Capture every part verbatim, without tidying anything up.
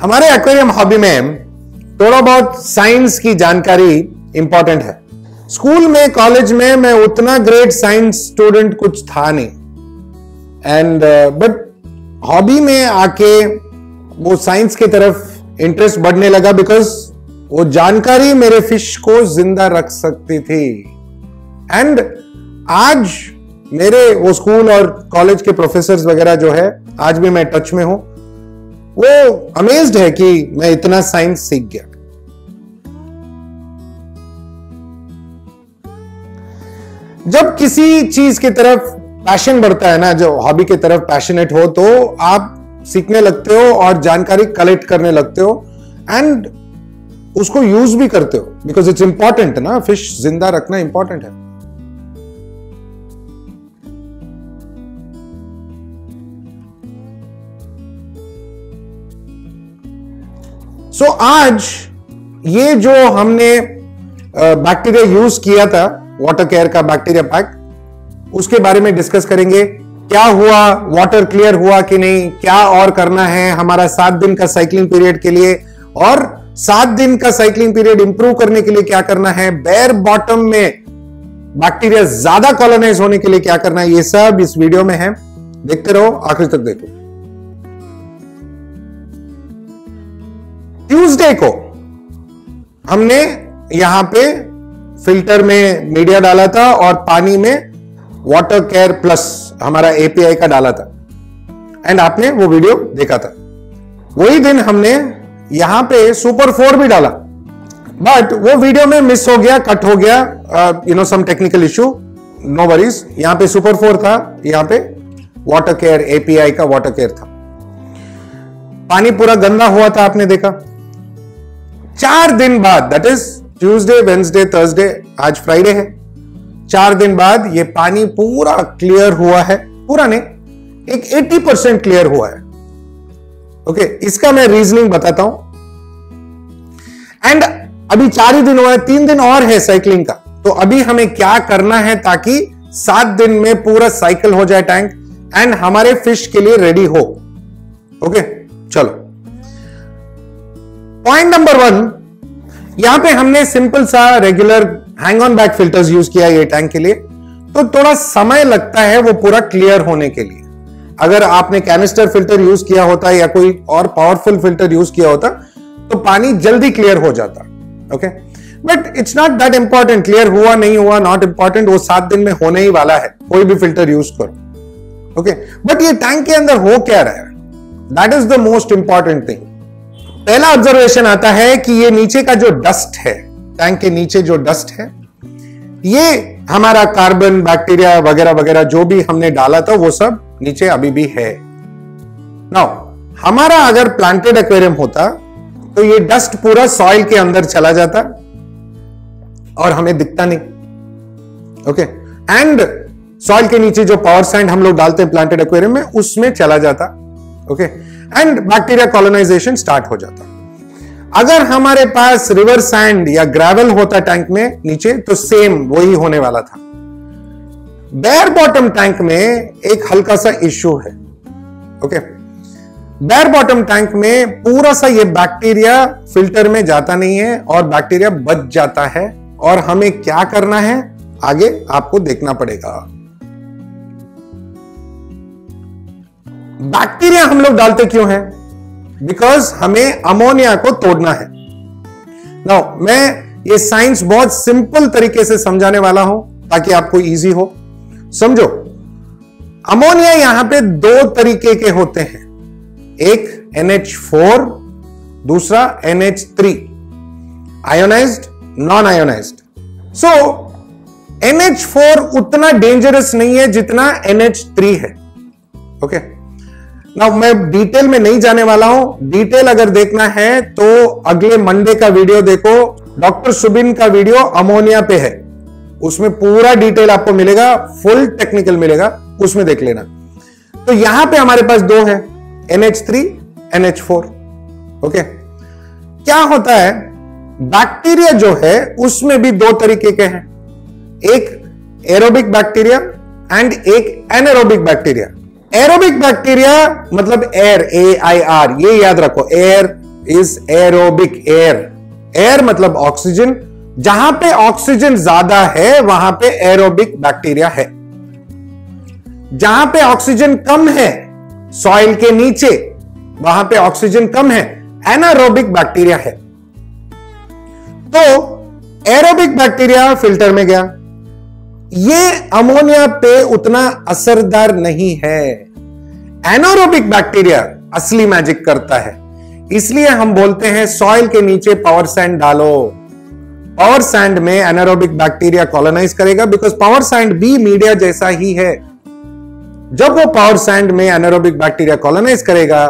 हमारे aquarium hobby में थोड़ा बहुत साइंस की जानकारी इंपॉर्टेंट है। स्कूल में, कॉलेज में मैं उतना ग्रेट साइंस स्टूडेंट कुछ था नहीं, एंड बट हॉबी में आके वो साइंस की तरफ इंटरेस्ट बढ़ने लगा, बिकॉज वो जानकारी मेरे फिश को जिंदा रख सकती थी। एंड आज मेरे वो स्कूल और कॉलेज के प्रोफेसर्स वगैरह जो है, आज भी मैं टच में हूं, वो अमेज्ड है कि मैं इतना साइंस सीख गया। जब किसी चीज की तरफ पैशन बढ़ता है ना, जो हॉबी की तरफ पैशनेट हो, तो आप सीखने लगते हो और जानकारी कलेक्ट करने लगते हो एंड उसको यूज भी करते हो, बिकॉज इट्स इंपॉर्टेंट ना, फिश जिंदा रखना इंपॉर्टेंट है। सो so, आज ये जो हमने बैक्टीरिया uh, यूज किया था, वाटर केयर का बैक्टीरिया पैक, उसके बारे में डिस्कस करेंगे। क्या हुआ, वाटर क्लियर हुआ कि नहीं, क्या और करना है हमारा सात दिन का साइक्लिंग पीरियड के लिए, और सात दिन का साइक्लिंग पीरियड इंप्रूव करने के लिए क्या करना है, बेयर बॉटम में बैक्टीरिया ज्यादा कॉलोनाइज होने के लिए क्या करना है, ये सब इस वीडियो में है। देखते रहो, आखिर तक देखो। ट्यूसडे को हमने यहां पे फिल्टर में मीडिया डाला था और पानी में वाटर केयर प्लस हमारा एपीआई का डाला था, एंड आपने वो वीडियो देखा था। वही दिन हमने यहां पे सुपर फोर भी डाला, बट वो वीडियो में मिस हो गया, कट हो गया, you know some technical issue, no worries. यहां पे सुपर फोर था, यहां पे वाटर केयर एपीआई का वाटर केयर था। पानी पूरा गंदा हुआ था, आपने देखा। चार दिन बाद, that is Tuesday, Wednesday, Thursday, आज फ्राइडे है, चार दिन बाद ये पानी पूरा क्लियर हुआ है, पूरा नहीं, एक अस्सी परसेंट क्लियर हुआ है। ओके, इसका मैं रीजनिंग बताता हूं। एंड अभी चार ही दिन हुआ है, तीन दिन और है साइकिलिंग का, तो अभी हमें क्या करना है ताकि सात दिन में पूरा साइकिल हो जाए टैंक एंड हमारे फिश के लिए रेडी हो। ओके, चलो पॉइंट नंबर वन, यहां पे हमने सिंपल सा regular hang on back filters use किया ये टैंक के लिए, तो थोड़ा समय लगता है वो पूरा क्लियर होने के लिए। अगर आपने कैनिस्टर फिल्टर यूज किया होता या कोई और पावरफुल फिल्टर यूज किया होता तो पानी जल्दी क्लियर हो जाता। Okay, but it's not that important, clear हुआ नहीं हुआ नॉट इंपॉर्टेंट, वो सात दिन में होने ही वाला है, कोई भी फिल्टर यूज करो। ओके, बट ये टैंक के अंदर हो क्या रहा है, that is the most important thing. पहला ऑब्जर्वेशन आता है कि ये नीचे का जो डस्ट है, टैंक के नीचे जो डस्ट है, ये हमारा कार्बन, बैक्टीरिया वगैरह वगैरह जो भी हमने डाला था वो सब नीचे अभी भी है। नाउ हमारा अगर प्लांटेड एक्वेरियम होता तो ये डस्ट पूरा सॉइल के अंदर चला जाता और हमें दिखता नहीं। ओके, एंड सॉइल के नीचे जो पावर सैंड हम लोग डालते हैं प्लांटेड एक्वेरियम में, उसमें चला जाता। Okay, and bacteria colonization start हो जाता। अगर हमारे पास रिवर सैंड या ग्रेवल होता टैंक में नीचे, तो सेम वही होने वाला था। बेयर बॉटम टैंक में एक हल्का सा इश्यू है। ओके, बेयर बॉटम टैंक में पूरा सा ये बैक्टीरिया फिल्टर में जाता नहीं है और बैक्टीरिया बच जाता है, और हमें क्या करना है आगे आपको देखना पड़ेगा। बैक्टीरिया हम लोग डालते क्यों हैं? बिकॉज हमें अमोनिया को तोड़ना है। नाउ मैं ये साइंस बहुत सिंपल तरीके से समझाने वाला हूं ताकि आपको इजी हो। समझो, अमोनिया यहां पे दो तरीके के होते हैं, एक एन एच फोर, दूसरा N H three, ionized, non ionized. So N H four उतना डेंजरस नहीं है जितना एन एच थ्री है। Okay okay? नाउ मैं डिटेल में नहीं जाने वाला हूं, डिटेल अगर देखना है तो अगले मंडे का वीडियो देखो, डॉक्टर सुबिन का वीडियो अमोनिया पे है, उसमें पूरा डिटेल आपको मिलेगा, फुल टेक्निकल मिलेगा, उसमें देख लेना। तो यहां पे हमारे पास दो है, N H three, N H four. Okay, क्या होता है, बैक्टीरिया जो है उसमें भी दो तरीके के हैं, एक एरोबिक बैक्टीरिया एंड एक एनारोबिक बैक्टीरिया। एरोबिक बैक्टीरिया मतलब एयर, ए आई आर, ये याद रखो, air is aerobic, air air मतलब ऑक्सीजन, जहां पे ऑक्सीजन ज्यादा है वहां पे एरोबिक बैक्टीरिया है, जहां पे ऑक्सीजन कम है सॉइल के नीचे वहां पे ऑक्सीजन कम है एनारोबिक बैक्टीरिया है। तो एरोबिक बैक्टीरिया फिल्टर में गया, ये अमोनिया पे उतना असरदार नहीं है, एनारोबिक बैक्टीरिया असली मैजिक करता है। इसलिए हम बोलते हैं सॉइल के नीचे पावर सैंड डालो, पावर सैंड में एनारोबिक बैक्टीरिया कॉलोनाइज करेगा, बिकॉज पावर सैंड भी मीडिया जैसा ही है। जब वो पावर सैंड में एनारोबिक बैक्टीरिया कॉलोनाइज करेगा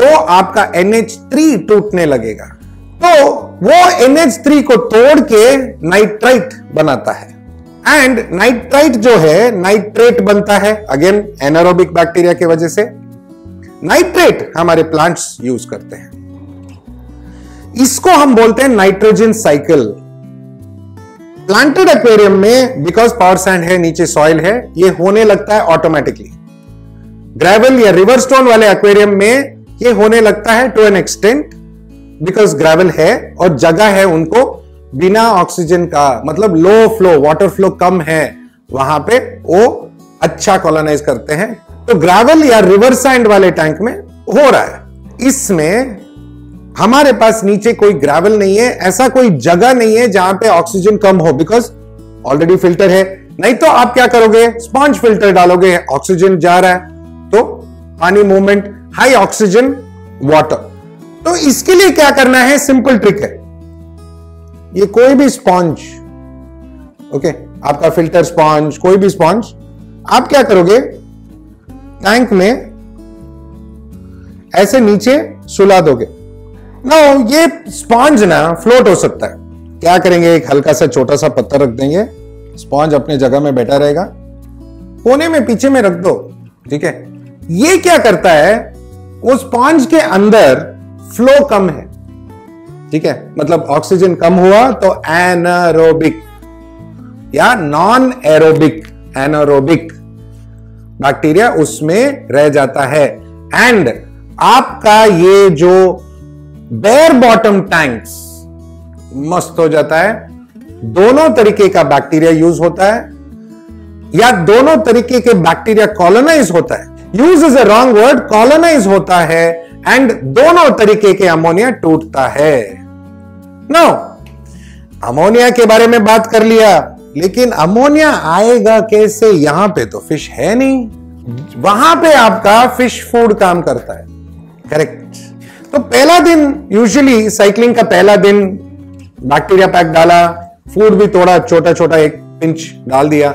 तो आपका एन एच थ्री टूटने लगेगा, तो वो एन एच थ्री को तोड़ के नाइट्राइट बनाता है, एंड नाइट्राइट जो है नाइट्रेट बनता है, अगेन एनारोबिक बैक्टीरिया की वजह से। नाइट्रेट हमारे प्लांट्स यूज करते हैं, इसको हम बोलते हैं नाइट्रोजन साइकिल। प्लांटेड एक्वेरियम में बिकॉज पावर सैंड है, नीचे सॉइल है, ये होने लगता है ऑटोमेटिकली। ग्रेवल या रिवर स्टोन वाले एक्वेरियम में ये होने लगता है to an extent, because gravel है और जगह है उनको बिना ऑक्सीजन का, मतलब लो फ्लो, वाटर फ्लो कम है, वहां पे वो अच्छा कॉलोनाइज करते हैं। तो ग्रेवल या रिवर सैंड वाले टैंक में हो रहा है, इसमें हमारे पास नीचे कोई ग्रेवल नहीं है, ऐसा कोई जगह नहीं है जहां पे ऑक्सीजन कम हो, बिकॉज ऑलरेडी फिल्टर है। नहीं तो आप क्या करोगे, स्पॉन्ज फिल्टर डालोगे, ऑक्सीजन जा रहा है तो पानी मूवमेंट, हाई ऑक्सीजन वाटर। तो इसके लिए क्या करना है, सिंपल ट्रिक है, ये कोई भी स्पॉन्ज, ओके, आपका फिल्टर स्पॉन्ज, कोई भी स्पॉन्ज, आप क्या करोगे टैंक में ऐसे नीचे सुला दोगे। ना ये स्पॉन्ज ना फ्लोट हो सकता है, क्या करेंगे, एक हल्का सा छोटा सा पत्थर रख देंगे, स्पॉन्ज अपने जगह में बैठा रहेगा, कोने में पीछे में रख दो, ठीक है। ये क्या करता है, वो स्पॉन्ज के अंदर फ्लो कम है, ठीक है, मतलब ऑक्सीजन कम हुआ तो एनारोबिक या नॉन एरोबिक एनारोबिक बैक्टीरिया उसमें रह जाता है। एंड आपका ये जो बेयर बॉटम टैंक्स मस्त हो जाता है, दोनों तरीके का बैक्टीरिया यूज होता है या दोनों तरीके के बैक्टीरिया कॉलोनाइज होता है। Use is a wrong word, colonize होता है एंड दोनों तरीके के अमोनिया टूटता है। नो, अमोनिया के बारे में बात कर लिया, लेकिन अमोनिया आएगा कैसे, यहां पे तो फिश है नहीं, वहां पे आपका फिश फूड काम करता है, करेक्ट। तो पहला दिन यूजुअली साइकिलिंग का पहला दिन बैक्टीरिया पैक डाला, फूड भी थोड़ा छोटा छोटा एक पिंच डाल दिया,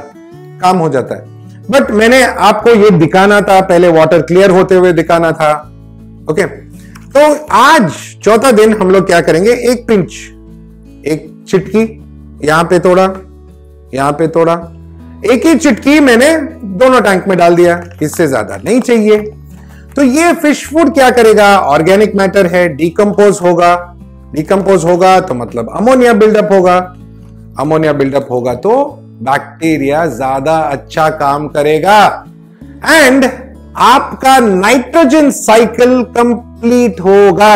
काम हो जाता है। बट मैंने आपको ये दिखाना था, पहले वाटर क्लियर होते हुए दिखाना था, ओके। तो आज चौथा दिन हम लोग क्या करेंगे, एक पिंच, एक चिटकी, यहां पे थोड़ा, यहां पे थोड़ा, एक ही चिटकी मैंने दोनों टैंक में डाल दिया, इससे ज्यादा नहीं चाहिए। तो ये फिश फूड क्या करेगा, ऑर्गेनिक मैटर है, डिकम्पोज होगा, डिकम्पोज होगा तो मतलब अमोनिया बिल्डअप होगा, अमोनिया बिल्डअप होगा तो बैक्टीरिया ज्यादा अच्छा काम करेगा एंड आपका नाइट्रोजन साइकिल कंप्लीट होगा।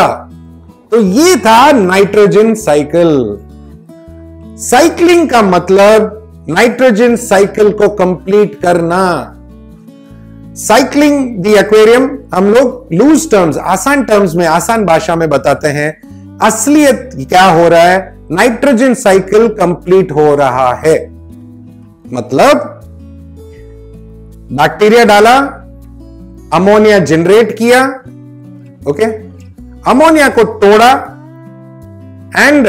तो ये था नाइट्रोजन साइकिल। साइकिलिंग का मतलब नाइट्रोजन साइकिल को कंप्लीट करना। साइक्लिंग दी एक्वेरियम हम लोग लूज टर्म्स, आसान टर्म्स में, आसान भाषा में बताते हैं। असलियत क्या हो रहा है, नाइट्रोजन साइकिल कंप्लीट हो रहा है, मतलब बैक्टीरिया डाला, अमोनिया जनरेट किया, ओके, अमोनिया को तोड़ा एंड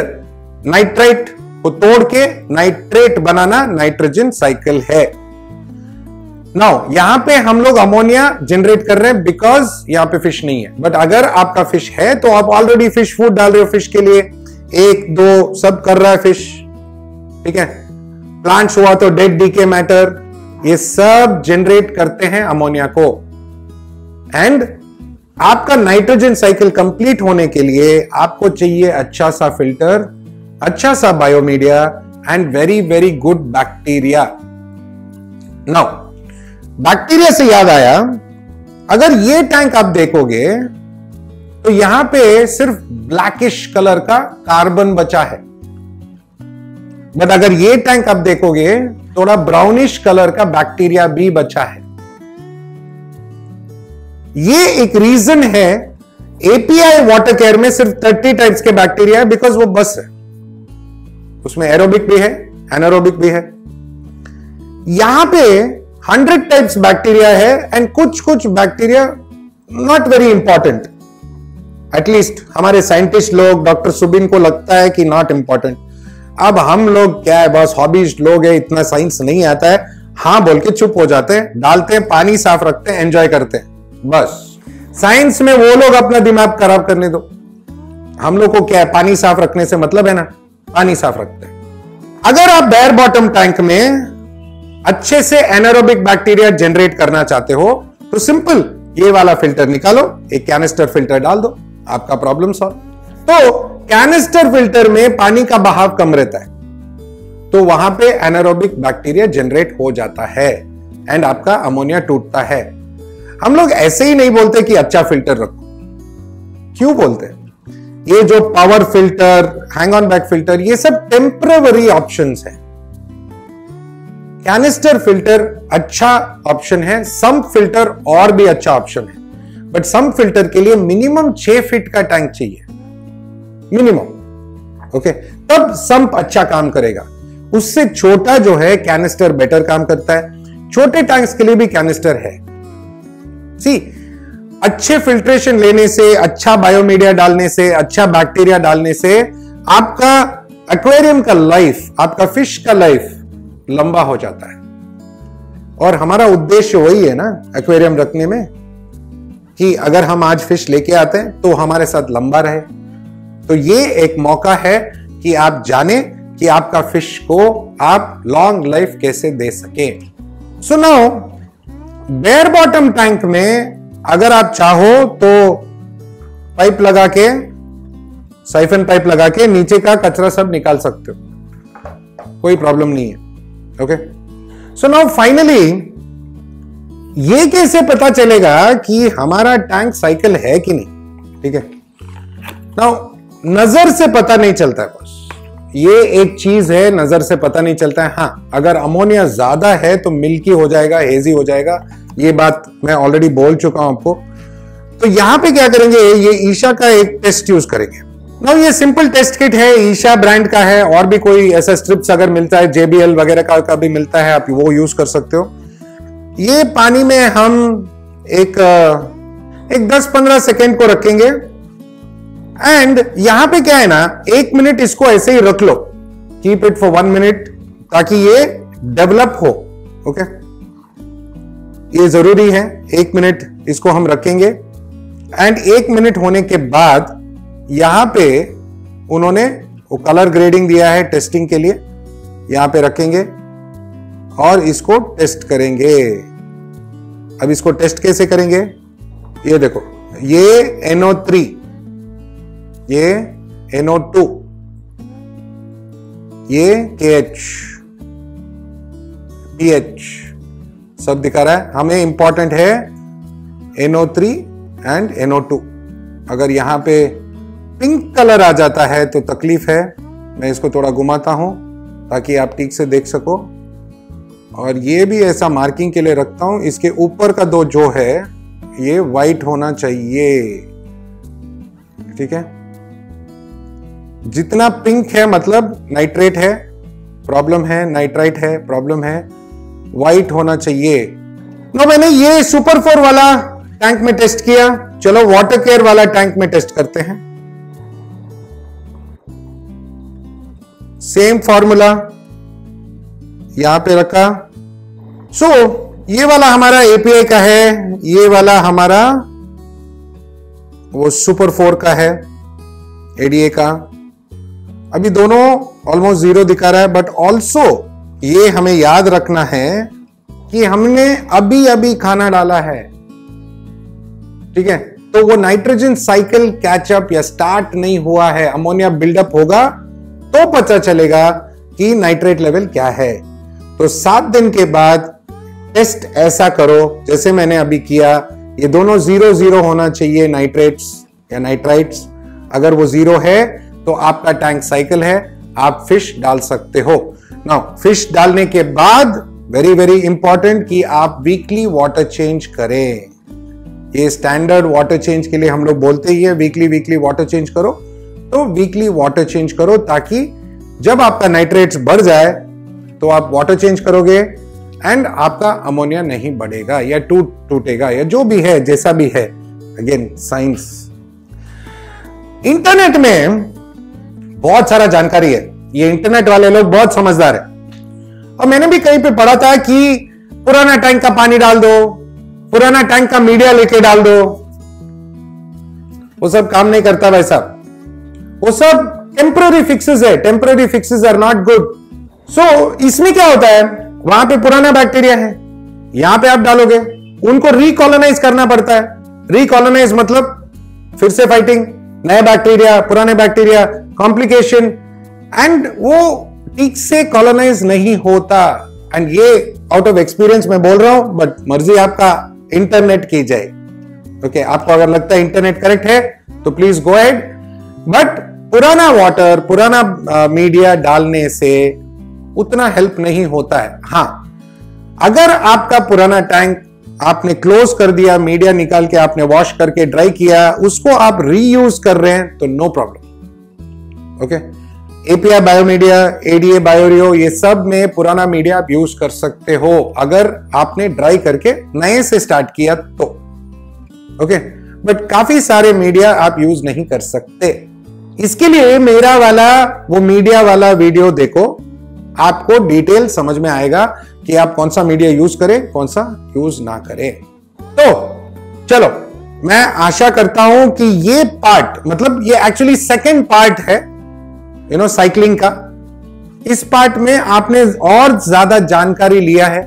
नाइट्राइट को तोड़ के नाइट्रेट बनाना नाइट्रोजन साइकिल है। नाउ यहां पे हम लोग अमोनिया जनरेट कर रहे हैं बिकॉज यहां पे फिश नहीं है, बट अगर आपका फिश है तो आप ऑलरेडी फिश फूड डाल रहे हो, फिश के लिए एक दो सब कर रहा है फिश, ठीक है, प्लांट्स हुआ तो डेड डीके मैटर, ये सब जनरेट करते हैं अमोनिया को। एंड आपका नाइट्रोजन साइकिल कंप्लीट होने के लिए आपको चाहिए अच्छा सा फिल्टर, अच्छा सा biomedia and very very good bacteria. Now bacteria से याद आया, अगर ये टैंक आप देखोगे तो यहां पे सिर्फ ब्लैकिश कलर का कार्बन बचा है, बट अगर ये टैंक आप देखोगे थोड़ा ब्राउनिश कलर का बैक्टीरिया भी बचा है। ये एक रीजन है एपीआई वाटर केयर में सिर्फ तीस टाइप्स के बैक्टीरिया है, बिकॉज वो बस है, उसमें एरोबिक भी है एनारोबिक भी है। यहां पे सौ टाइप्स बैक्टीरिया है एंड कुछ कुछ bacteria not very important, at least हमारे साइंटिस्ट लोग डॉक्टर सुबिन को लगता है कि नॉट इंपॉर्टेंट। अब हम लोग क्या है, बस हॉबीज लोग है, इतना साइंस नहीं आता है, हाँ बोल के चुप हो जाते हैं, डालते हैं, पानी साफ रखते हैं, एंजॉय करते हैं, बस। साइंस में वो लोग अपना दिमाग खराब करने दो, हम लोग को क्या है, पानी साफ रखने से मतलब है ना, पानी साफ रखते हैं। अगर आप बेयर बॉटम टैंक में अच्छे से एनारोबिक बैक्टीरिया जनरेट करना चाहते हो तो सिंपल ये वाला फिल्टर निकालो, एक कैनिस्टर फिल्टर डाल दो, आपका प्रॉब्लम सॉल्व। तो कैनिस्टर फिल्टर में पानी का बहाव कम रहता है तो वहां पे एनारोबिक बैक्टीरिया जनरेट हो जाता है एंड आपका अमोनिया टूटता है। हम लोग ऐसे ही नहीं बोलते कि अच्छा फिल्टर रखो, क्यों बोलते हैं? ये जो power filter, hang on back filter, ये सब टेम्पररी ऑप्शंस हैं। कैनिस्टर फिल्टर अच्छा ऑप्शन है, सम्प फिल्टर और भी अच्छा ऑप्शन है, बट सम्प फिल्टर के लिए मिनिमम छह फीट का टैंक चाहिए मिनिमम, ओके, तब सम्प अच्छा काम करेगा। उससे छोटा जो है कैनिस्टर बेटर काम करता है, छोटे टैंक्स के लिए भी कैनिस्टर है। सी, अच्छे फिल्ट्रेशन लेने से, अच्छा बायोमीडिया डालने से, अच्छा बैक्टीरिया डालने से आपका एक्वेरियम का लाइफ, आपका फिश का लाइफ लंबा हो जाता है। और हमारा उद्देश्य वही है ना एक्वेरियम रखने में, कि अगर हम आज फिश लेके आते हैं तो हमारे साथ लंबा रहे। तो ये एक मौका है कि आप जाने कि आपका फिश को आप लॉन्ग लाइफ कैसे दे सके। So now bare bottom tank में अगर आप चाहो तो पाइप लगा के, साइफन पाइप लगा के नीचे का कचरा सब निकाल सकते हो, कोई प्रॉब्लम नहीं है, ओके। सो नाउ फाइनली ये कैसे पता चलेगा कि हमारा टैंक साइकिल है कि नहीं, ठीक है? नजर से पता नहीं चलता है बस, ये एक चीज है, नजर से पता नहीं चलता है। हाँ, अगर अमोनिया ज्यादा है तो मिल्की हो जाएगा, हेजी हो जाएगा, ये बात मैं ऑलरेडी बोल चुका हूं आपको। तो यहां पे क्या करेंगे, ये ईशा का एक टेस्ट यूज करेंगे। नाउ ये सिंपल टेस्ट किट है, ईशा ब्रांड का है, और भी कोई ऐसा स्ट्रिप्स अगर मिलता है, जेबीएल वगैरह का, का भी मिलता है, आप वो यूज कर सकते हो। ये पानी में हम एक एक दस पंद्रह सेकेंड को रखेंगे एंड यहां पे क्या है ना, एक मिनट इसको ऐसे ही रख लो, keep it for one minute ताकि ये डेवलप हो, ओके, ये जरूरी है। एक मिनट इसको हम रखेंगे एंड एक मिनट होने के बाद यहां पे उन्होंने वो कलर ग्रेडिंग दिया है टेस्टिंग के लिए, यहां पे रखेंगे और इसको टेस्ट करेंगे। अब इसको टेस्ट कैसे करेंगे, ये देखो, ये एन ओ थ्री, ये एन ओ टू, ये के एच, पी एच सब दिखा रहा है हमें। इंपॉर्टेंट है N O three and N O two. अगर यहां पे पिंक कलर आ जाता है तो तकलीफ है। मैं इसको थोड़ा घुमाता हूं ताकि आप ठीक से देख सको, और ये भी ऐसा मार्किंग के लिए रखता हूं। इसके ऊपर का दो जो है ये वाइट होना चाहिए, ठीक है? जितना पिंक है मतलब नाइट्रेट है, प्रॉब्लम है, नाइट्राइट है, प्रॉब्लम है, वाइट होना चाहिए। नो, मैंने ये सुपर फोर वाला टैंक में टेस्ट किया, चलो वाटर केयर वाला टैंक में टेस्ट करते हैं। सेम फॉर्मूला यहां पे रखा। सो so, ये वाला हमारा एपीआई का है, ये वाला हमारा वो सुपर फोर का है, एडीए का। अभी दोनों ऑलमोस्ट जीरो दिखा रहा है, बट ऑल्सो ये हमें याद रखना है कि हमने अभी अभी खाना डाला है, ठीक है? तो वो नाइट्रोजन साइकिल कैचअप या स्टार्ट नहीं हुआ है। अमोनिया बिल्डअप होगा तो पता चलेगा कि नाइट्रेट लेवल क्या है। तो सात दिन के बाद टेस्ट ऐसा करो जैसे मैंने अभी किया, ये दोनों जीरो जीरो होना चाहिए, नाइट्रेट्स या नाइट्राइट्स। अगर वो जीरो है तो आपका टैंक साइकिल है, आप फिश डाल सकते हो। नाउ फिश डालने के बाद वेरी वेरी इंपॉर्टेंट कि आप वीकली वाटर चेंज करें। ये स्टैंडर्ड वाटर चेंज के लिए हम लोग बोलते ही है वीकली वीकली वाटर चेंज करो, तो वीकली वाटर चेंज करो ताकि जब आपका नाइट्रेट्स बढ़ जाए तो आप वाटर चेंज करोगे एंड आपका अमोनिया नहीं बढ़ेगा या टूट टूटेगा या जो भी है जैसा भी है। Again science. इंटरनेट में बहुत सारा जानकारी है, ये इंटरनेट वाले लोग बहुत समझदार है। और मैंने भी कहीं पे पढ़ा था कि पुराना टैंक का पानी डाल दो, पुराना टैंक का मीडिया लेके डाल दो। वो सब काम नहीं करता भाई साहब, वो सब टेम्पररी फिक्सेस है। Temporary fixes are not good. So इसमें क्या होता है, वहां पे पुराना बैक्टीरिया है, यहां पे आप डालोगे, उनको रिकॉलोनाइज करना पड़ता है। रिकॉलोनाइज मतलब फिर से फाइटिंग, नए बैक्टीरिया पुराने बैक्टीरिया, कॉम्प्लिकेशन, एंड वो ठीक से कॉलोनाइज नहीं होता। एंड ये आउट ऑफ एक्सपीरियंस मैं बोल रहा हूं, बट मर्जी आपका इंटरनेट की जाए। ओके okay, आपको अगर लगता है इंटरनेट करेक्ट है तो प्लीज गो अहेड, बट पुराना वाटर पुराना मीडिया डालने से उतना हेल्प नहीं होता है। हाँ, अगर आपका पुराना टैंक आपने क्लोज कर दिया, मीडिया निकाल के आपने वॉश करके ड्राई किया, उसको आप रीयूज कर रहे हैं तो no problem. Okay, API biomedia, ADA bio rio, ये सब में पुराना मीडिया आप यूज कर सकते हो अगर आपने ड्राई करके नए से स्टार्ट किया तो। ओके, बट काफी सारे मीडिया आप यूज नहीं कर सकते। इसके लिए मेरा वाला वो मीडिया वाला वीडियो देखो, आपको डिटेल समझ में आएगा कि आप कौन सा मीडिया यूज करें कौन सा यूज ना करें। तो चलो, मैं आशा करता हूं कि ये पार्ट, मतलब ये एक्चुअली सेकंड पार्ट है यू नो साइकिलिंग का। इस पार्ट में आपने और ज्यादा जानकारी लिया है।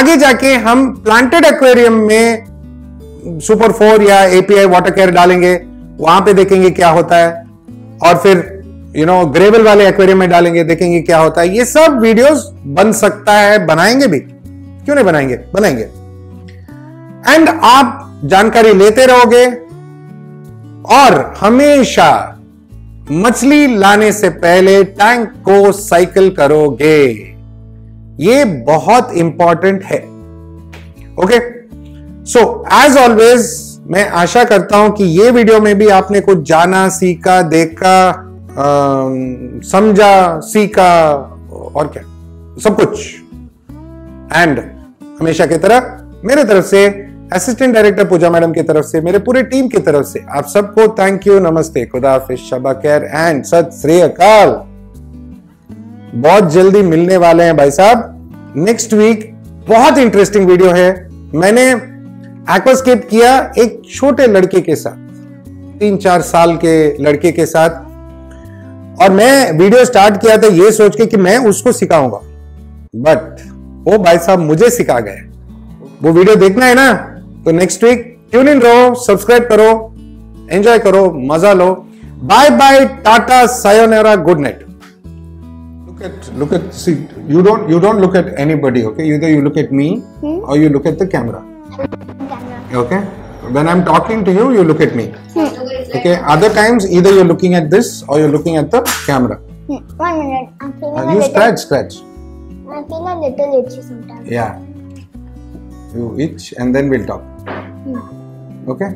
आगे जाके हम प्लांटेड एक्वेरियम में सुपर फोर या एपीआई वाटर केयर डालेंगे, वहां पे देखेंगे क्या होता है, और फिर यू नो ग्रेवल वाले एक्वेरियम में डालेंगे, देखेंगे क्या होता है। ये सब वीडियोस बन सकता है, बनाएंगे भी, क्यों नहीं बनाएंगे, बनाएंगे। एंड आप जानकारी लेते रहोगे। और हमेशा मछली लाने से पहले टैंक को साइकिल करोगे, ये बहुत इंपॉर्टेंट है। ओके, सो एज ऑलवेज मैं आशा करता हूं कि ये वीडियो में भी आपने कुछ जाना, सीखा, देखा, Uh, समझा, सीखा और क्या सब कुछ। एंड हमेशा की तरह मेरे तरफ से, असिस्टेंट डायरेक्टर पूजा मैडम की तरफ से, मेरे पूरे टीम की तरफ से आप सबको थैंक यू, नमस्ते, खुदा हाफिज, शबा खैर एंड सत श्री अकाल। बहुत जल्दी मिलने वाले हैं भाई साहब, नेक्स्ट वीक बहुत इंटरेस्टिंग वीडियो है। मैंने एक्वास्केप किया एक छोटे लड़के के साथ, तीन चार साल के लड़के के साथ, और मैं वीडियो स्टार्ट किया था ये सोच के कि मैं उसको सिखाऊंगा, बट वो भाई साहब मुझे सिखा गए। वो वीडियो देखना है ना, तो नेक्स्ट वीक ट्यून इन रहो, सब्सक्राइब करो, एंजॉय करो, मजा लो। बाय बाय, टाटा, सायोनेरा, good night. Look at, look at, see, you don't, you don't look at anybody, okay? Either you look at me hmm? or you look at the camera. Okay? When I'm talking to you, you look at me. Hmm. Okay, other times either you're looking at this or you're looking at the camera. One minute, I'm feeling uh, a you little. You scratch, scratch. I'm feeling a little itchy sometimes. Yeah. You itch and then we'll talk. Hmm. Okay?